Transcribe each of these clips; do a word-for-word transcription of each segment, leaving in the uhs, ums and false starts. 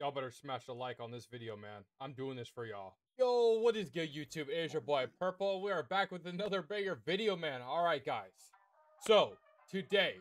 Y'all better smash the like on this video, man. I'm doing this for y'all. Yo, what is good, YouTube? It is your boy, Purple. We are back with another banger video, man. All right, guys. So, today,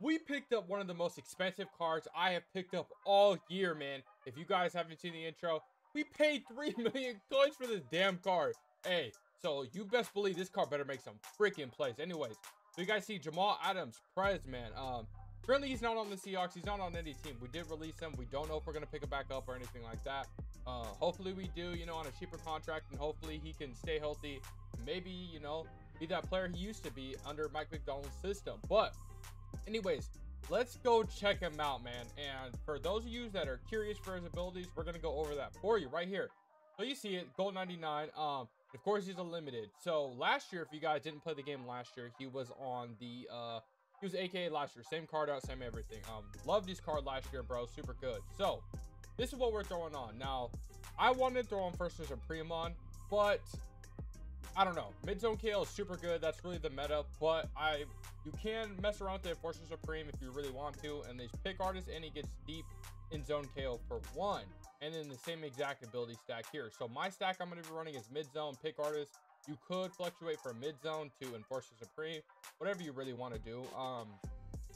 we picked up one of the most expensive cards I have picked up all year, man. If you guys haven't seen the intro, we paid three million coins for this damn card. Hey, so you best believe this card better make some freaking plays. Anyways, so you guys see Jamal Adams, Prez, man. Um, Currently, he's not on the Seahawks. He's not on any team. We did release him. We don't know if we're going to pick him back up or anything like that. Uh, hopefully, we do, you know, on a cheaper contract, and hopefully he can stay healthy. Maybe, you know, be that player he used to be under Mike McDonald's system. But anyways, let's go check him out, man. And for those of you that are curious for his abilities, we're going to go over that for you right here. So you see it, gold ninety-nine. Um, of course, he's a limited. So last year, if you guys didn't play the game last year, he was on the... Uh, He was A K A last year, same card out, same everything. Um, loved his card last year, bro. Super good. So this is what we're throwing on now. I wanted to throw on first as a Premon, but I don't know. Mid zone K L is super good. That's really the meta, but I you can mess around with the Enforcer Supreme if you really want to. And these pick artists, and he gets deep in zone K O for one, and then the same exact ability stack here. So my stack I'm going to be running is mid zone pick artist. You could fluctuate from mid zone to Enforcer Supreme, whatever you really want to do. Um,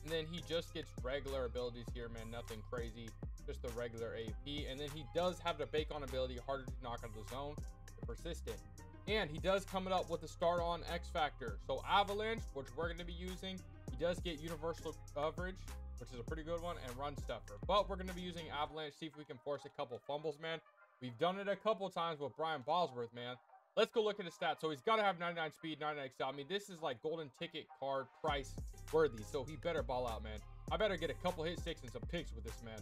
and then he just gets regular abilities here, man. Nothing crazy, just the regular A P. And then he does have the bake on ability, harder to knock out of the zone, the persistent. And he does come it up with the start on X Factor. So Avalanche, which we're going to be using, he does get universal coverage, which is a pretty good one, and run stuffer. But we're going to be using Avalanche, see if we can force a couple fumbles, man. We've done it a couple times with Brian Bosworth, man. Let's go look at his stats. So he's got to have ninety-nine speed, ninety-nine X L. I mean, this is like golden ticket card price worthy. So he better ball out, man. I better get a couple hit sticks and some picks with this man.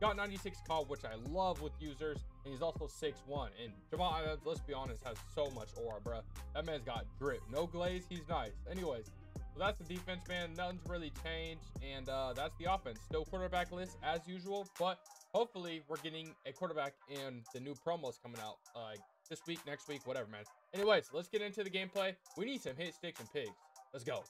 Got ninety-six call, which I love with users. And he's also six one. And Jamal Adams, let's be honest, has so much aura, bro. That man's got drip. No glaze. He's nice. Anyways, so that's the defense, man. Nothing's really changed. And uh, that's the offense. Still quarterback list as usual. But hopefully we're getting a quarterback in the new promos coming out. Uh, This week, next week, whatever, man. Anyways, let's get into the gameplay. We need some hit sticks and pigs. Let's go.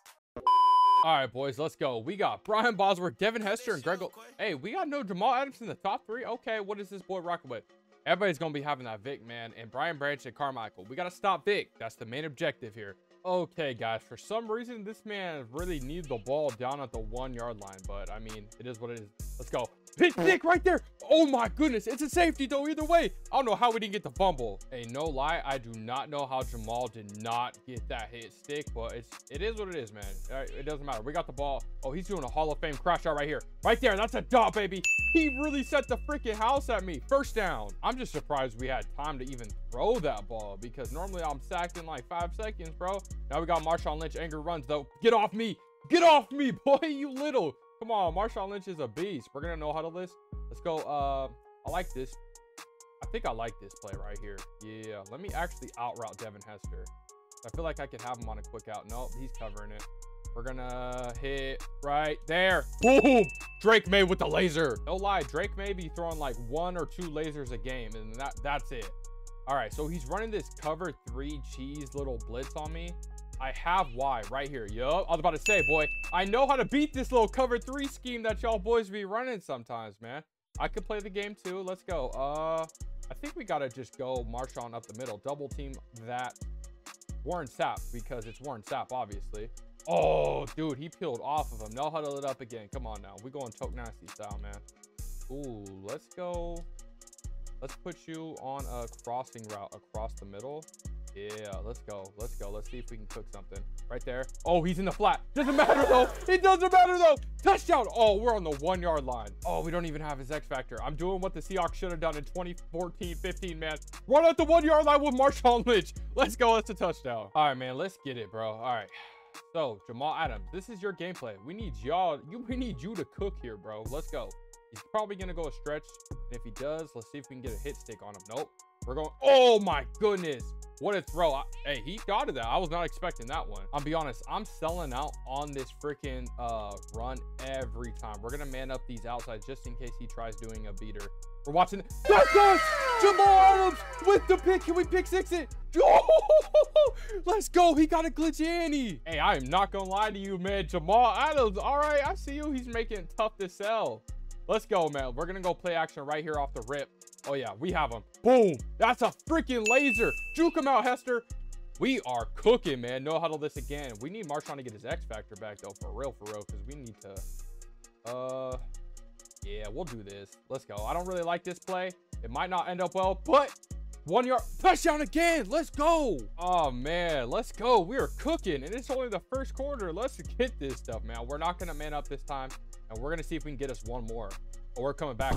All right, boys, let's go. We got Brian Bosworth, Devin Hester, and Greg. Hey, we got no Jamal Adams in the top three. Okay, what is this boy rocking with? Everybody's going to be having that Vic, man, and Brian Branch and Carmichael. We got to stop Vic. That's the main objective here. Okay, guys, for some reason, this man really needs the ball down at the one-yard line, but, I mean, it is what it is. Let's go. Big dick right there. Oh, my goodness. It's a safety, though, either way. I don't know how we didn't get the fumble. Hey, no lie, I do not know how Jamal did not get that hit stick, but it's, it is what it is, man. All right, it doesn't matter. We got the ball. Oh, he's doing a Hall of Fame crash shot right here. Right there. That's a dot, baby. He really set the freaking house at me. First down. I'm just surprised we had time to even throw that ball because normally I'm sacked in like five seconds, bro. Now we got Marshawn Lynch. Angry runs, though. Get off me. Get off me, boy, you little. Come on, Marshawn Lynch is a beast. We're gonna know how to list. Let's go. Uh, I like this. I think I like this play right here. Yeah, let me actually out route Devin Hester. I feel like I could have him on a quick out. Nope, he's covering it. We're gonna hit right there. Boom! Drake May with the laser. No lie, Drake May be throwing like one or two lasers a game, and that that's it. All right, so he's running this cover three cheese little blitz on me. I have Y right here. Yo, I was about to say, boy, I know how to beat this little cover three scheme that y'all boys be running sometimes, man. I could play the game too. Let's go. Uh, I think we got to just go Marshawn up the middle. Double team that Warren Sap because it's Warren Sap, obviously. Oh, dude, he peeled off of him. Now huddle it up again. Come on now. We're going choke nasty style, man. Ooh, let's go. Let's put you on a crossing route across the middle. Yeah, let's go. Let's go. Let's see if we can cook something right there. Oh, he's in the flat. Doesn't matter, though. It doesn't matter, though. Touchdown. Oh, we're on the one-yard line. Oh, we don't even have his X Factor. I'm doing what the Seahawks should have done in twenty fourteen fifteen, man. Run out the one-yard line with Marshawn Lynch. Let's go. That's a touchdown. All right, man. Let's get it, bro. All right. So, Jamal Adams, this is your gameplay. We need y'all. You, we need you to cook here, bro. Let's go. He's probably going to go a stretch. And if he does, let's see if we can get a hit stick on him. Nope. We're going. Oh, my goodness. What a throw. I, hey, he got it. That I was not expecting that one. I'll be honest. I'm selling out on this freaking uh, run every time. We're going to man up these outsides just in case he tries doing a beater. We're watching. That's us. Jamal Adams with the pick. Can we pick six it? Oh, let's go. He got a glitch Annie. Hey, I am not going to lie to you, man. Jamal Adams. All right. I see you. He's making it tough to sell. Let's go, man. We're going to go play action right here off the rip. Oh, yeah, we have him. Boom. That's a freaking laser. Juke him out, Hester. We are cooking, man. No huddle this again. We need Marshawn to get his X-Factor back, though, for real, for real, because we need to... Uh, yeah, we'll do this. Let's go. I don't really like this play. It might not end up well, but... One yard, touchdown again, let's go. Oh man, let's go, we are cooking, and it's only the first quarter. Let's get this stuff, man. We're not gonna man up this time, and we're gonna see if we can get us one more. Oh, we're coming back.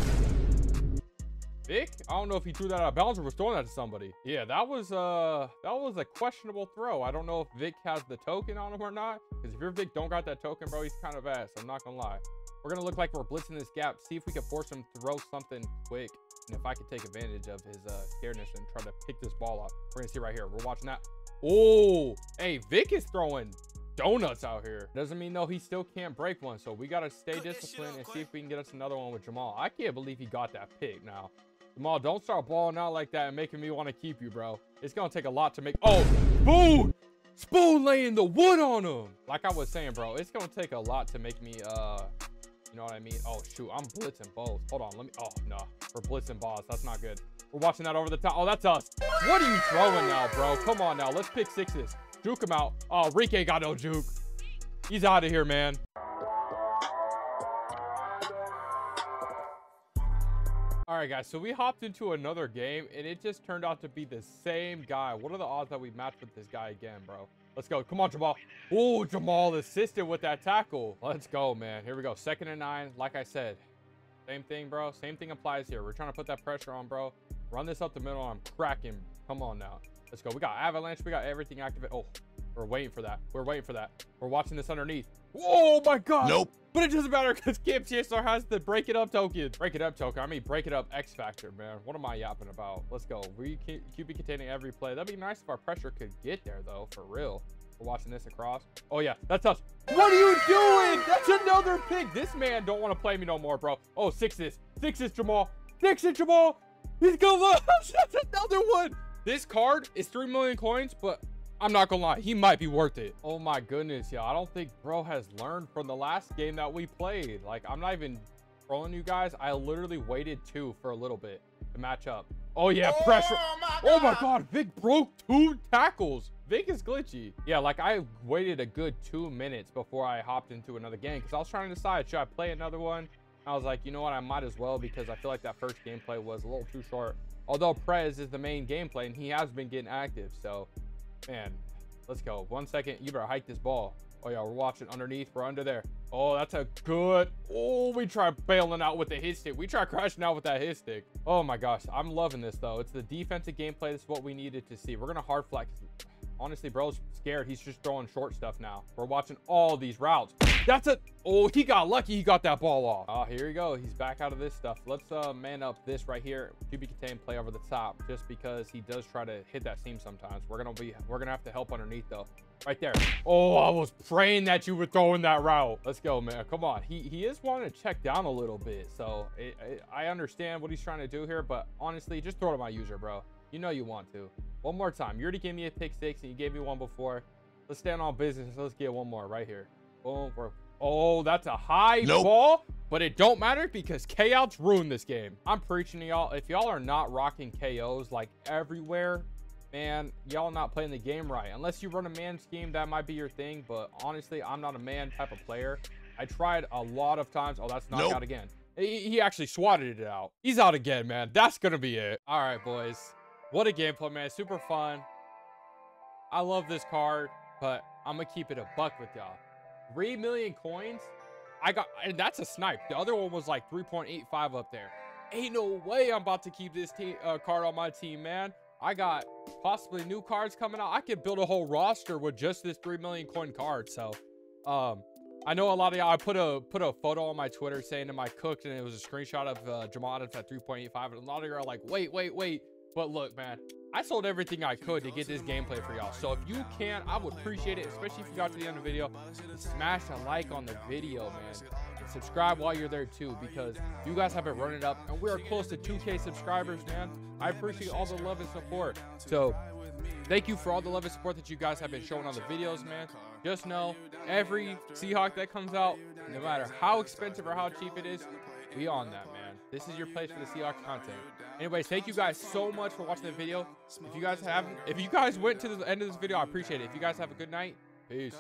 Vic, I don't know if he threw that out of bounds or was throwing that to somebody. Yeah, that was, uh, that was a questionable throw. I don't know if Vic has the token on him or not, because if your Vic don't got that token, bro, he's kind of ass, I'm not gonna lie. We're gonna look like we're blitzing this gap, see if we can force him to throw something quick. And if I could take advantage of his uh, scaredness and try to pick this ball up. We're gonna see right here, we're watching that. Oh, hey, Vic is throwing donuts out here. Doesn't mean though he still can't break one. So we gotta stay disciplined and see if we can get us another one with Jamal. I can't believe he got that pick now. Jamal, don't start balling out like that and making me wanna keep you, bro. It's gonna take a lot to make, oh, boom! Spoon laying the wood on him. Like I was saying, bro, it's gonna take a lot to make me, uh, you know what I mean? Oh, shoot, I'm blitzing both. Hold on, let me, oh, no. We're blitzing balls, that's not good. We're watching that over the top. Oh, that's us. What are you throwing now, bro? Come on now, let's pick sixes. Juke him out. Oh, Rique got no juke. He's out of here, man. All right, guys, so we hopped into another game, and it just turned out to be the same guy. What are the odds that we match with this guy again, bro? Let's go. Come on, Jamal. Oh, Jamal assisted with that tackle. Let's go, man. Here we go. Second and nine. Like I said, same thing, bro. Same thing applies here. We're trying to put that pressure on, bro. Run this up the middle. I'm cracking. Come on now. Let's go. We got Avalanche. We got everything activated. Oh, we're waiting for that. We're waiting for that. We're watching this underneath. Oh, my God. Nope. But it doesn't matter because Camp Chancellor has the break it up token. Break it up token. I mean, break it up X Factor, man. What am I yapping about? Let's go. We can Q B containing every play. That'd be nice if our pressure could get there, though, for real. We're watching this across. Oh, yeah. That's us. What are you doing? That's another pick. This man don't want to play me no more, bro. Oh, sixes. Sixes, Jamal. Sixes, Jamal. He's going to love. That's another one. This card is three million coins, but... I'm not gonna lie, he might be worth it. Oh my goodness, y'all. I don't think bro has learned from the last game that we played. Like, I'm not even trolling you guys. I literally waited two for a little bit to match up. Oh yeah, oh, pressure. My oh my God, Vic broke two tackles. Vic is glitchy. Yeah, like I waited a good two minutes before I hopped into another game because I was trying to decide, should I play another one? I was like, you know what? I might as well because I feel like that first gameplay was a little too short. Although Prez is the main gameplay and he has been getting active, so. Man, let's go. One second. You better hike this ball. Oh, yeah, we're watching underneath. We're under there. Oh, that's a good. Oh, we try bailing out with the hit stick. We try crashing out with that hit stick. Oh, my gosh. I'm loving this, though. It's the defensive gameplay. That's what we needed to see. We're going to hard flex. Honestly, bro's scared. He's just throwing short stuff now. We're watching all these routes. That's a. Oh, he got lucky. He got that ball off. Oh, here we go. He's back out of this stuff. Let's uh, man up this right here. Q B contain play over the top, just because he does try to hit that seam sometimes. We're gonna be. We're gonna have to help underneath though. Right there. Oh, I was praying that you were throwing that route. Let's go, man. Come on. He he is wanting to check down a little bit, so it, it, I understand what he's trying to do here. But honestly, just throw to my user, bro. You know you want to. One more time. You already gave me a pick six, and you gave me one before. Let's stand on business. Let's get one more right here. Boom. We're, oh, that's a high nope. ball, but it don't matter because K Outs ruined this game. I'm preaching to y'all. If y'all are not rocking K Os like everywhere, man, y'all not playing the game right. Unless you run a man scheme, that might be your thing. But honestly, I'm not a man type of player. I tried a lot of times. Oh, that's knocked nope. out again. He, he actually swatted it out. He's out again, man. That's going to be it. All right, boys. What a gameplay, man. Super fun. I love this card, but I'm going to keep it a buck with y'all. three million coins. I got, and that's a snipe. The other one was like three point eight five up there. Ain't no way I'm about to keep this team, uh, card on my team, man. I got possibly new cards coming out. I could build a whole roster with just this three million coin card. So, um, I know a lot of y'all, I put a put a photo on my Twitter saying that I cooked, and it was a screenshot of uh, Jamal Adams at three point eight five. And a lot of y'all are like, wait, wait, wait. But look, man, I sold everything I could to get this gameplay for y'all. So if you can, I would appreciate it, especially if you got to the end of the video. Smash a like on the video, man. And subscribe while you're there, too, because you guys have been running up. And we are close to two K subscribers, man. I appreciate all the love and support. So thank you for all the love and support that you guys have been showing on the videos, man. Just know every Seahawk that comes out, no matter how expensive or how cheap it is, we on that, man. This is your place for the Seahawks content. Anyways, thank you guys so much for watching the video. If you guys haven't, if you guys went to the end of this video, I appreciate it. If you guys have a good night, peace.